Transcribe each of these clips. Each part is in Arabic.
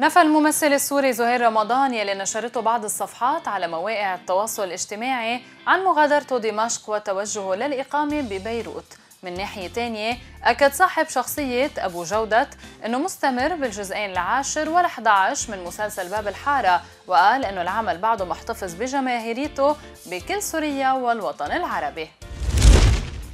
نفى الممثل السوري زهير رمضان يلي نشرته بعض الصفحات على مواقع التواصل الاجتماعي عن مغادرته دمشق وتوجهه للإقامة ببيروت. من ناحية تانية، أكد صاحب شخصية أبو جودة أنه مستمر بالجزئين العاشر وال11 من مسلسل باب الحارة، وقال أنه العمل بعده محتفظ بجماهيريته بكل سوريا والوطن العربي.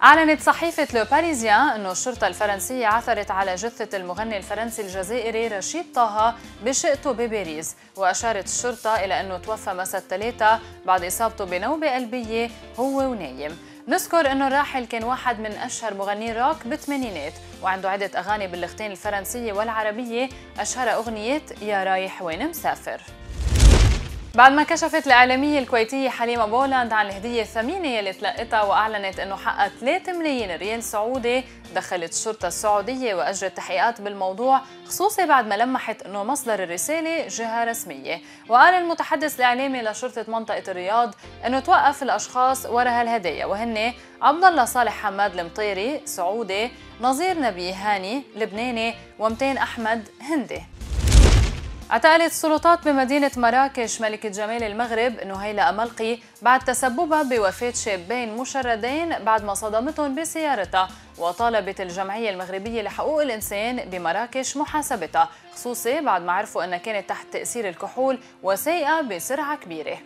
أعلنت صحيفة لو باريزيان أن الشرطة الفرنسية عثرت على جثة المغني الفرنسي الجزائري رشيد طه بشقته بباريس، وأشارت الشرطة إلى أنه توفى مساء الثلاثاء بعد إصابته بنوبة قلبية هو ونايم. نذكر أنه الراحل كان واحد من أشهر مغني روك بالثمانينات، وعنده عدة أغاني باللغتين الفرنسية والعربية، أشهر أغنية يا رايح وين مسافر. بعد ما كشفت الإعلامية الكويتية حليمة بولند عن الهدية الثمينة يلي تلقتها وأعلنت أنه حقق 3 ملايين ريال سعودي، دخلت الشرطة السعودية وأجرت تحقيقات بالموضوع، خصوصي بعد ما لمحت أنه مصدر الرسالة جهة رسمية. وقال المتحدث الإعلامي لشرطة منطقة الرياض أنه توقف الأشخاص وراء هالهدايا، وهن عبدالله صالح حمد المطيري سعودي، نظير نبي هاني لبناني، ومتين أحمد هندي. اعتقلت السلطات بمدينة مراكش ملكة جمال المغرب نهيلة أمالقي بعد تسببها بوفاة شابين مشردين بعد ما صدمتهم بسيارتها، وطالبت الجمعية المغربية لحقوق الإنسان بمراكش محاسبتها، خصوصي بعد ما عرفوا أنها كانت تحت تأثير الكحول وسايقة بسرعة كبيرة.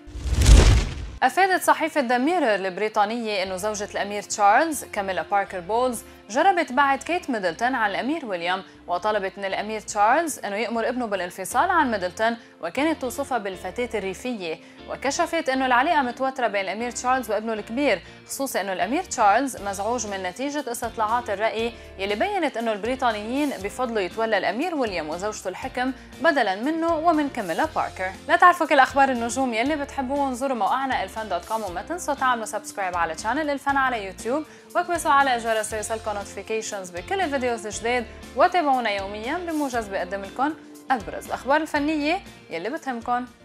أفادت صحيفة ذا ميرور البريطانية أنه زوجة الأمير تشارلز كاميلا باركر بولز جربت بعد كيت ميدلتون عن الأمير ويليام، وطلبت من الأمير تشارلز أنه يأمر ابنه بالانفصال عن ميدلتون، وكانت توصفها بالفتاة الريفية. وكشفت أنه العلاقة متوترة بين الأمير تشارلز وابنه الكبير، خصوصا أنه الأمير تشارلز مزعوج من نتيجة استطلاعات الرأي يلي بيّنت أنه البريطانيين بفضلوا يتولى الأمير ويليام وزوجته الحكم بدلا منه ومن كاميلا باركر. لا تعرفوا كل أخبار النجوم يلي بتحبوهم، زوروا موقعنا إلفان.com، وما تنسوا تعملوا سبسكرايب على شانل إلفان على يوتيوب، واكبسوا على جرس ليصلكم نوتيفيكيشنز بكل الفيديوز الجديد، وتابعونا يوميا بموجز بقدم لكم أبرز الأخبار الفنية يلي بتهمكم.